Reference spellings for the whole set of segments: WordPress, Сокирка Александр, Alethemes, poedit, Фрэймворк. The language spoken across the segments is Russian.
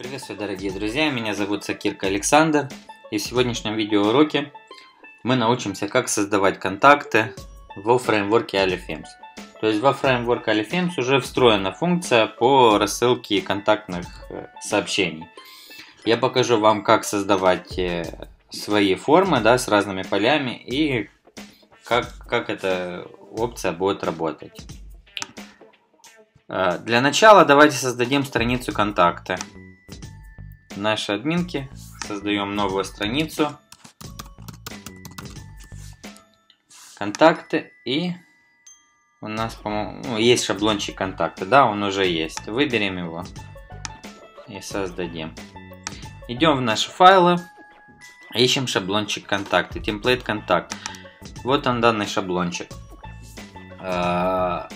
Приветствую, дорогие друзья, меня зовут Сокирка Александр, и в сегодняшнем видеоуроке мы научимся, как создавать контакты во фреймворке Alethemes. То есть во фреймворк Alethemes уже встроена функция по рассылке контактных сообщений. Я покажу вам, как создавать свои формы, да, с разными полями, и как эта опция будет работать. Для начала давайте создадим страницу контакта. Наши админки, создаем новую страницу контакты, и у нас, по-моему, есть шаблончик контакта, да, он уже есть. Выберем его и создадим. Идем в наши файлы, ищем шаблончик контакты, темплейт контакт. Вот он, данный шаблончик. В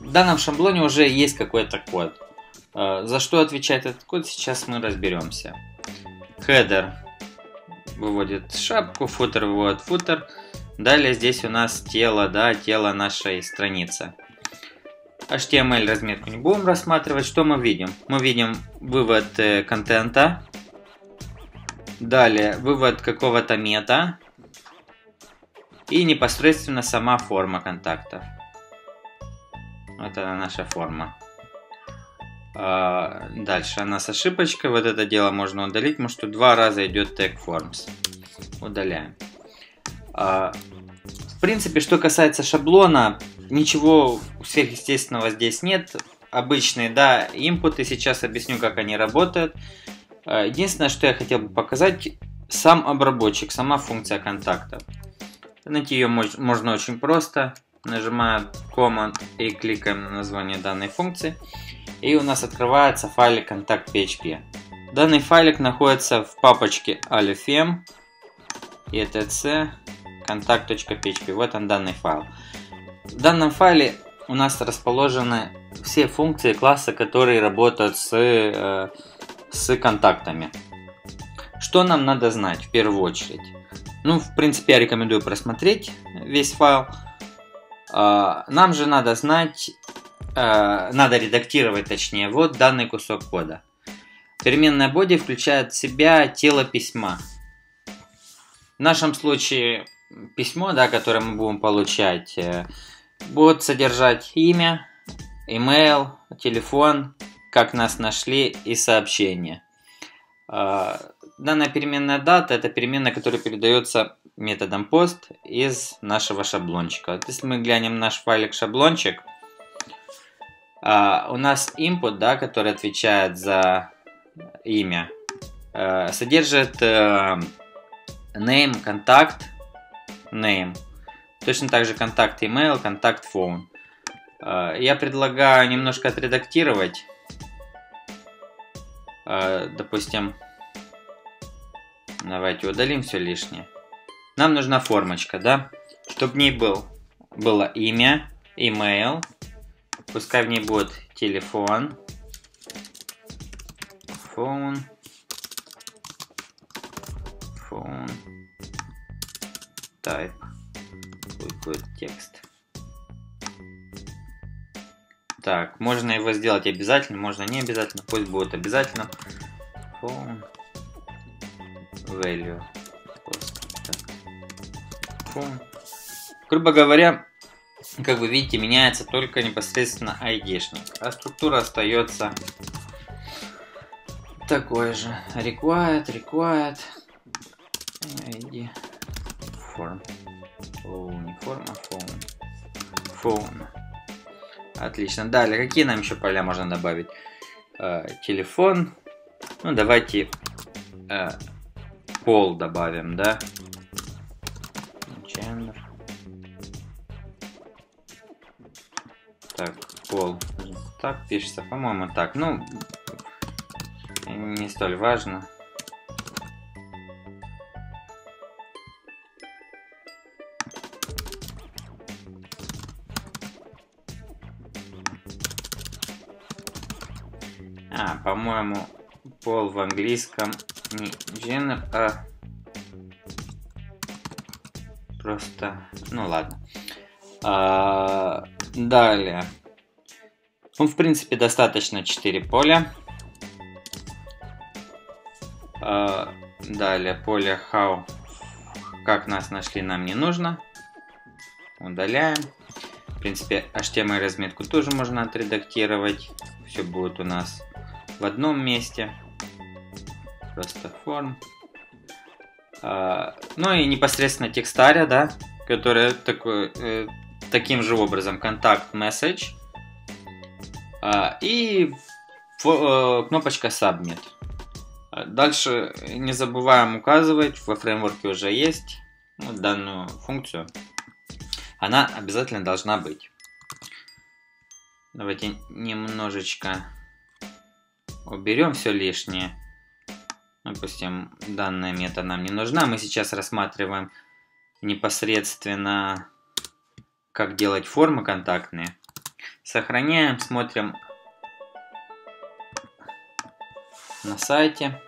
данном шаблоне уже есть какой-то код. За что отвечает этот код, сейчас мы разберемся. Хедер выводит шапку, футер выводит футер. Далее здесь у нас тело, да, тело нашей страницы. HTML разметку не будем рассматривать. Что мы видим? Мы видим вывод контента. Далее вывод какого-то мета. И непосредственно сама форма контактов. Вот она, наша форма. Дальше она с ошибочкой, вот это дело можно удалить, потому что два раза идет tag forms. Удаляем. В принципе, что касается шаблона, ничего сверхъестественного здесь нет. Обычные, да, импуты, сейчас объясню, как они работают. Единственное, что я хотел бы показать, сам обработчик, сама функция контакта. Найти ее можно очень просто, нажимаем Command и кликаем на название данной функции. И у нас открывается файлик контакт.php. Данный файлик находится в папочке Alethemes etc контакт.php. Вот он, данный файл. В данном файле у нас расположены все функции класса, которые работают с контактами. Что нам надо знать в первую очередь? Ну, в принципе, я рекомендую просмотреть весь файл. Нам же надо знать... Надо редактировать, точнее, вот данный кусок кода. Переменная body включает в себя тело письма. В нашем случае письмо, да, которое мы будем получать, будет содержать имя, email, телефон, как нас нашли и сообщение. Данная переменная дата — это переменная, которая передается методом post из нашего шаблончика. Вот если мы глянем наш файлик шаблончик, у нас input, да, который отвечает за имя, содержит name, контакт, name. Точно так же контакт email, контакт phone. Я предлагаю немножко отредактировать. Допустим, давайте удалим все лишнее. Нам нужна формочка, да, чтобы в ней было имя, email. Пускай в ней будет телефон, phone, type, будет текст. Так, можно его сделать обязательно, можно не обязательно, пусть будет обязательно. Phone, value, phone. Грубо говоря, как вы видите, меняется только непосредственно ID-шник, а структура остается такой же. Required, ID, form, не form, а phone. Отлично. Далее, какие нам еще поля можно добавить? Телефон. Ну, давайте пол добавим, да? Gender. Так, пол. Так пишется, по-моему, так. Ну, не столь важно. По-моему, пол в английском не gender, а просто... Ну, ладно. Далее. Ну, в принципе, достаточно 4 поля. Далее поле how, как нас нашли, нам не нужно. Удаляем. В принципе, HTML разметку тоже можно отредактировать. Все будет у нас в одном месте. Просто форм. Ну и непосредственно текстаря, да, который таким же образом. Контакт, message. И кнопочка submit. Дальше не забываем указывать, во фреймворке уже есть данную функцию. Она обязательно должна быть. Давайте немножечко уберем все лишнее. Допустим, данная мета нам не нужна. Мы сейчас рассматриваем непосредственно, как делать формы контактные. Сохраняем, смотрим на сайте.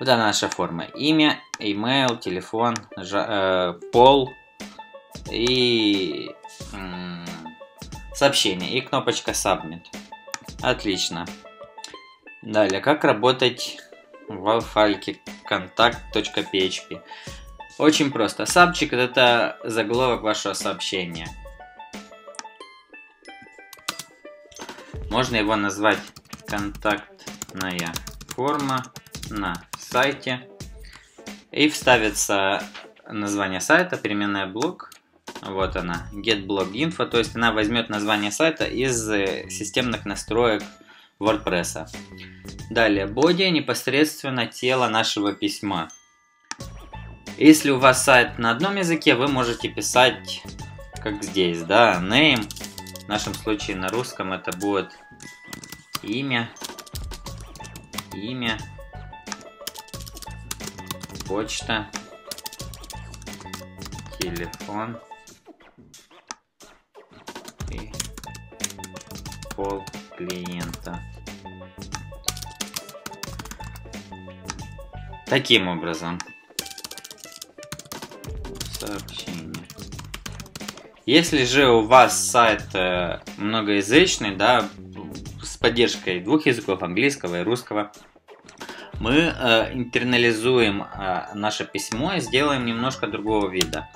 Вот она, наша форма. Имя, email, телефон, пол и сообщение. И кнопочка Submit. Отлично. Далее, как работать в файлике contact.php. Очень просто. Subject — это заголовок вашего сообщения. Можно его назвать контактная форма на сайте. И вставится название сайта, переменная блок. Вот она, getBlogInfo. То есть она возьмет название сайта из системных настроек WordPress. Далее, body — непосредственно тело нашего письма. Если у вас сайт на одном языке, вы можете писать, как здесь, да, name. В нашем случае на русском это будет имя, почта, телефон и пол клиента. Таким образом. Сообщение. Если же у вас сайт многоязычный, да, с поддержкой двух языков, английского и русского, мы интернализуем наше письмо и сделаем немножко другого вида.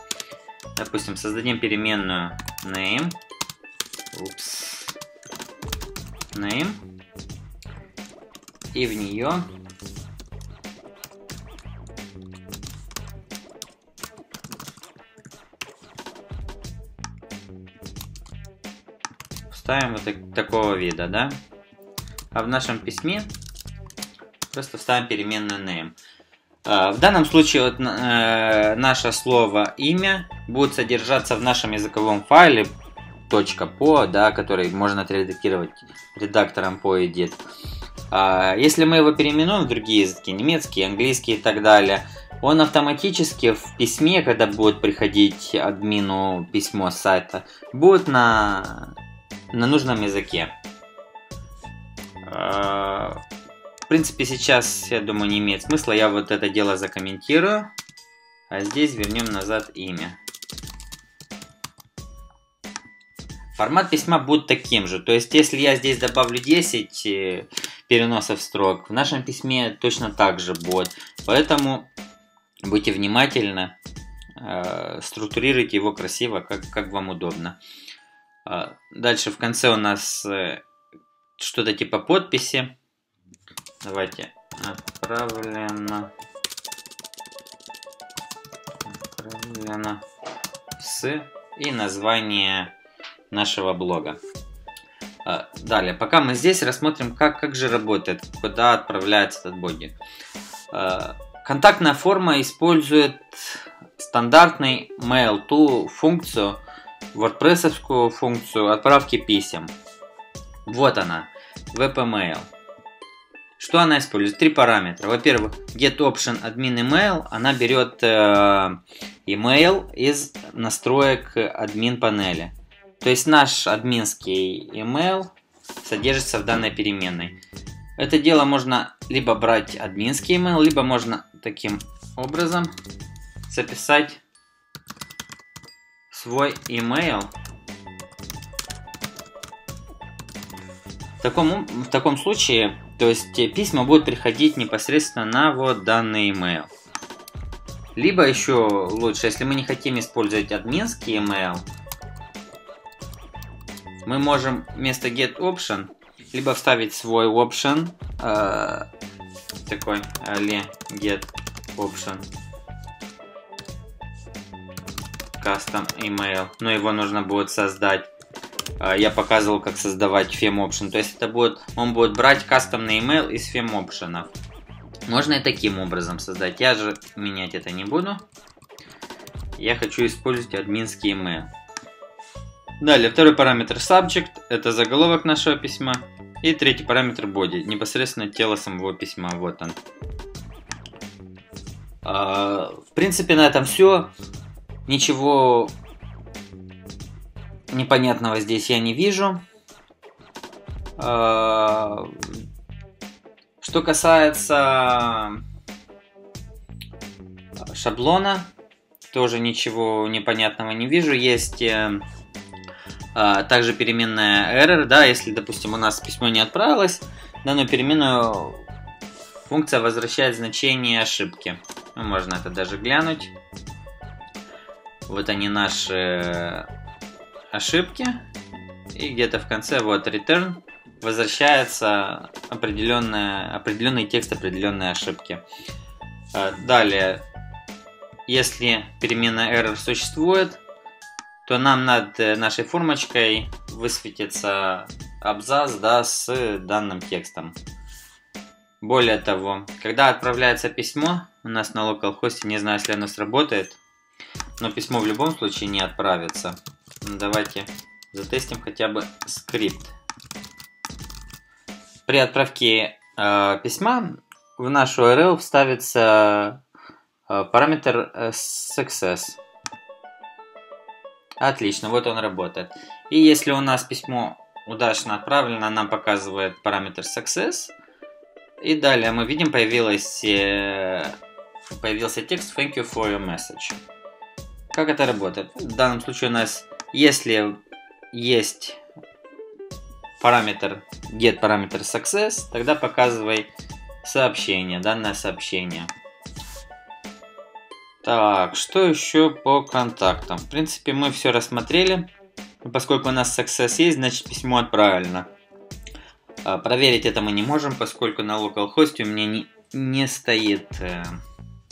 Допустим, создадим переменную name. И в нее вставим вот такого вида, да? А в нашем письме просто вставим переменную name. В данном случае вот, наше слово имя будет содержаться в нашем языковом файле .po, да, который можно отредактировать редактором poedit. Если мы его переименуем в другие языки, немецкий, английский и так далее, он автоматически в письме, когда будет приходить админу письмо с сайта, будет на нужном языке. В принципе, сейчас, я думаю, не имеет смысла. Я вот это дело закомментирую. А здесь вернем назад имя. Формат письма будет таким же. То есть, если я здесь добавлю 10 переносов строк, в нашем письме точно так же будет. Поэтому будьте внимательны. Структурируйте его красиво, как вам удобно. Дальше в конце у нас что-то типа подписи. Давайте отправлено с и название нашего блога. Далее, пока мы здесь, рассмотрим, как же работает, куда отправляется этот боди. Контактная форма использует стандартный mail-to функцию, WordPress-овскую функцию отправки писем. Вот она, wp-mail. Что она использует? Три параметра. Во-первых, getOptionAdminEmail, она берет email из настроек админ панели. То есть наш админский email содержится в данной переменной. Это дело можно либо брать админский email, либо можно таким образом записать свой email. В таком случае То есть письма будут приходить непосредственно на вот данный email. Либо еще лучше, если мы не хотим использовать админский email, мы можем вместо get option либо вставить свой option, такой ali get option custom email, но его нужно будет создать. Я показывал, как создавать fem option, то есть это будет, он будет брать кастомный email из fem option. Можно и таким образом создать, я же менять это не буду. Я хочу использовать админский email. Далее, второй параметр subject, это заголовок нашего письма. И третий параметр body, непосредственно тело самого письма, вот он. В принципе, на этом все. Ничего непонятного здесь я не вижу. Что касается шаблона, тоже ничего непонятного не вижу. Есть также переменная error, да, если, допустим, у нас письмо не отправилось, данную переменную функция возвращает значение ошибки. Ну, можно это даже глянуть. Вот они, наши ошибки. И где-то в конце вот return возвращается определенный текст определенной ошибки. Далее, если переменная error существует, то нам над нашей формочкой высветится абзац, да, с данным текстом. Более того, когда отправляется письмо, у нас на localhost, не знаю, если оно сработает, но письмо в любом случае не отправится. Давайте затестим хотя бы скрипт. При отправке письма в нашу URL вставится параметр success. Отлично, вот он работает. И если у нас письмо удачно отправлено, нам показывает параметр success. И далее мы видим, появился текст thank you for your message. Как это работает? В данном случае у нас, если есть параметр get параметр success, тогда показывай сообщение, данное сообщение. Так, что еще по контактам? В принципе, мы все рассмотрели. Поскольку у нас success есть, значит письмо отправлено. Проверить это мы не можем, поскольку на localhost у меня не стоит,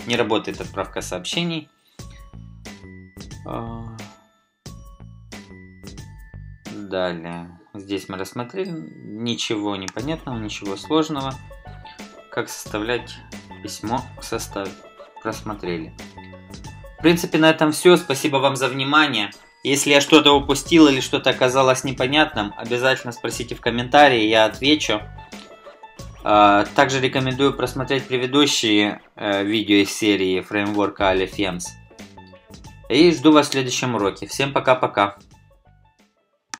не работает отправка сообщений. Далее, здесь мы рассмотрели, ничего непонятного, ничего сложного. Как составлять письмо, просмотрели. В принципе, на этом все. Спасибо вам за внимание. Если я что-то упустил или что-то оказалось непонятным, обязательно спросите в комментарии, я отвечу. Также рекомендую просмотреть предыдущие видео из серии фреймворка Alethemes. И жду вас в следующем уроке. Всем пока-пока.